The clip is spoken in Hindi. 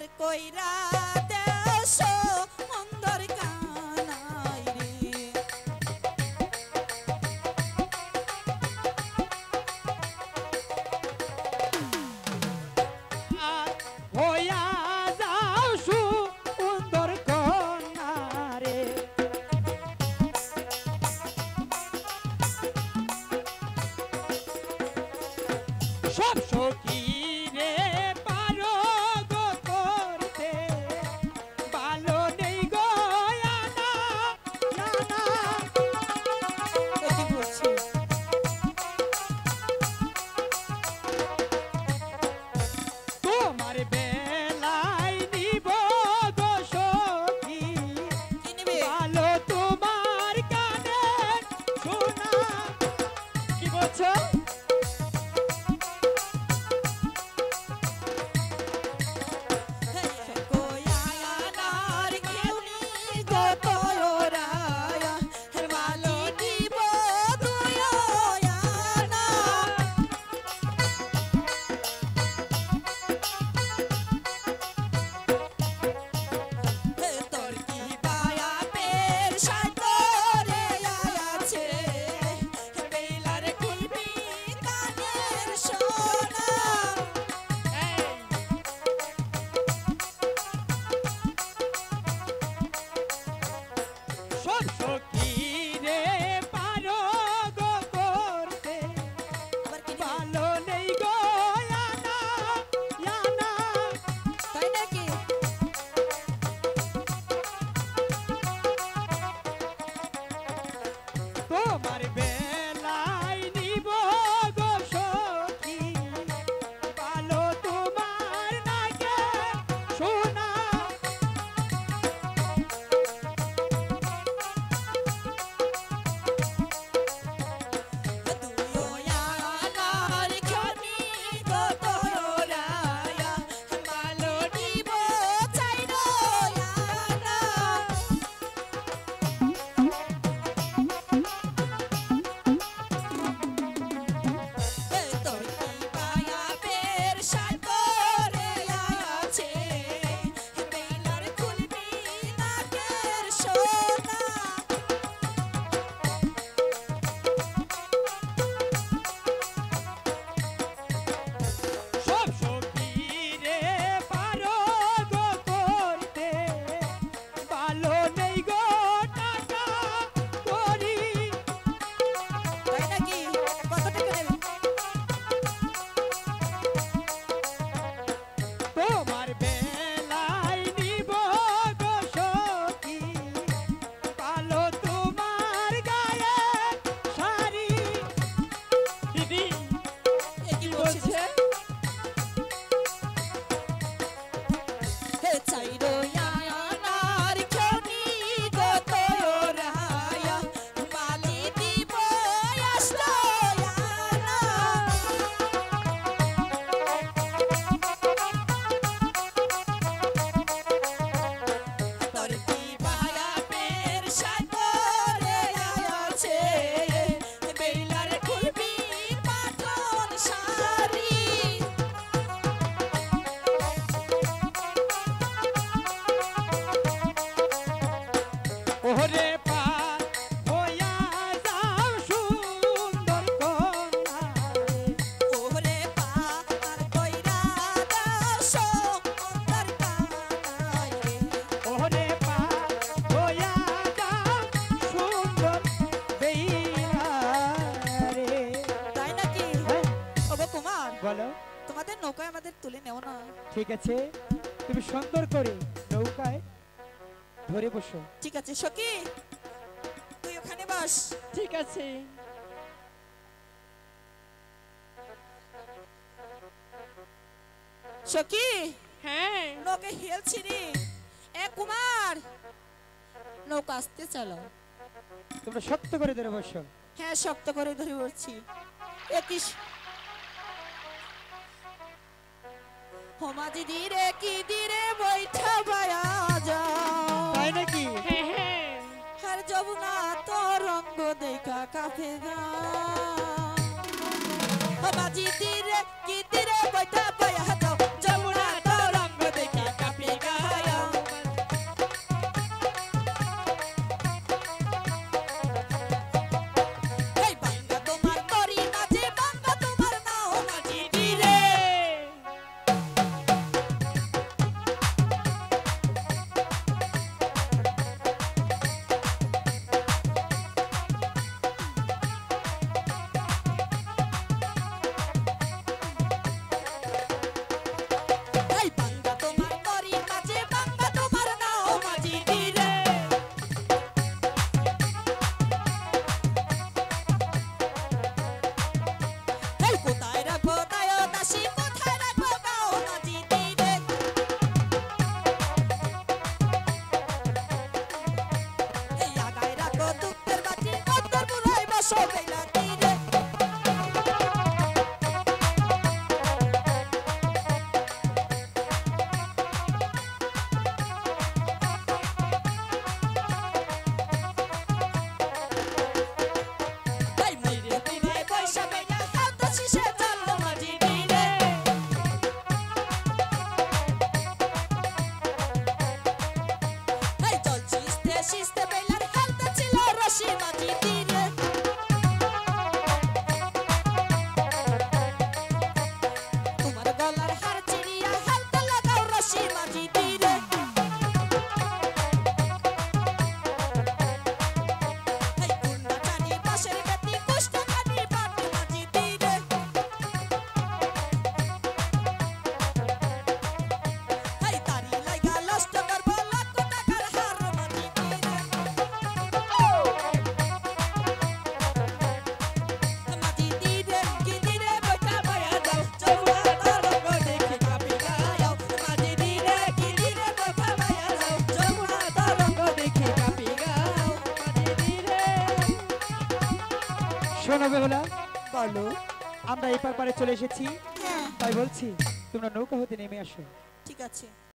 उद्धार कोइरा देशो सुंदर कानाई रे होया जाओ सुंदर कानाई रे सब शोकी ठीक है तुम सुंदर करे नौकाय धरे बसो ठीक है सखी तुई ओखाने बस ठीक है सखी हैं नौके हेल छिरी ए कुमार नौका आस्ते चलाओ तुमरा शक्त करे धरे बसो हैं शक्त करे धरे बसছি একিশ हमारी धीरे की धीरे बैठा बया जा की हर जमुना तो रंग देखा काफेगा हमारी धीरे की धीरे बैठा बया जाओ जमुना तो रंग देखा শোনো বেহুলা, বলো। আমরা এপার পারে চলে এসেছি, তাই বলছি তোমরা নৌকা হতে নেমে আসো। ঠিক আছে।